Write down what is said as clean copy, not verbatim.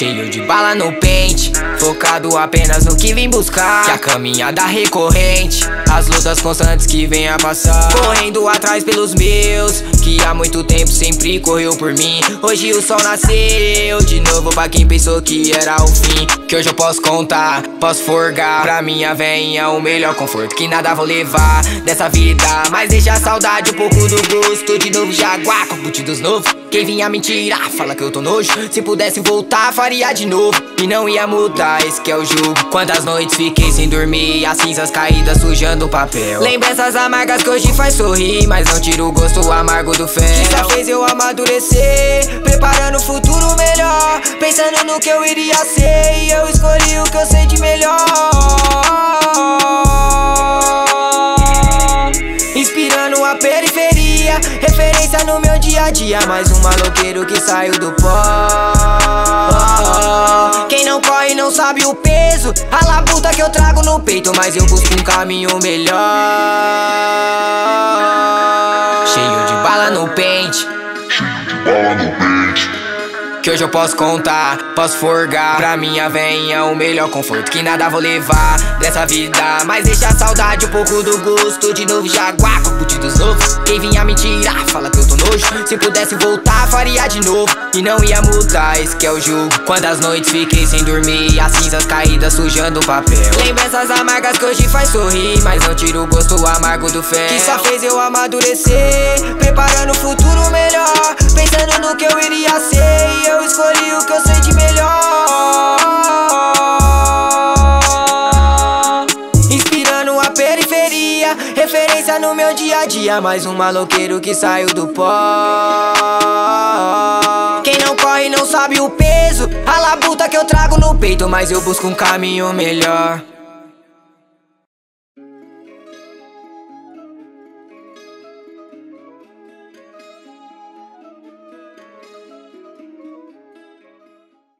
cheio de bala no pente, focado apenas no que vim buscar, que a caminhada recorrente, as lutas constantes que vem a passar. Correndo atrás pelos meus, que há muito tempo sempre correu por mim. Hoje o sol nasceu de novo pra quem pensou que era o fim. Que hoje eu posso contar, posso forgar pra minha veinha o melhor conforto que nada vou levar dessa vida. Mas deixa a saudade um pouco do gosto, de novo jaguar com putidos novos. Quem vinha mentira, fala que eu tô nojo. Se pudesse voltar, faria de novo e não ia mudar, esse que é o jogo. Quantas noites fiquei sem dormir, as cinzas caídas sujando o papel. Lembranças amargas que hoje faz sorrir, mas não tira o gosto amargo do fel. Que só fez eu amadurecer, preparando o futuro melhor, pensando no que eu iria ser, e eu escolhi o que eu sei de melhor, inspirando a periferia, referência no meu dia a dia. Mais um maloqueiro que saiu do pó. Quem não corre não sabe o peso, a labuta que eu trago no peito, mas eu busco um caminho melhor, cheio de bala no pente. Bala no pente. Que hoje eu posso contar, posso forgar pra minha veinha o melhor conforto que nada vou levar dessa vida. Mas deixa a saudade um pouco do gosto, de novo jaguar com putidos novos. Quem vinha mentira, fala que eu tô nojo. Se pudesse voltar, faria de novo e não ia mudar, esse que é o jogo. Quantas noites fiquei sem dormir, as cinzas caídas sujando o papel. Lembranças amargas que hoje faz sorrir, mas não tira o gosto amargo do fel. Que só fez eu amadurecer, preparando o futuro melhor, pensando no que eu iria ser, e eu escolhi o que eu sei de melhor, inspirando a periferia, referência no meu dia a dia. Mais um maloqueiro que saiu do pó. Quem não corre não sabe o peso, a labuta que eu trago no peito, mas eu busco um caminho melhor.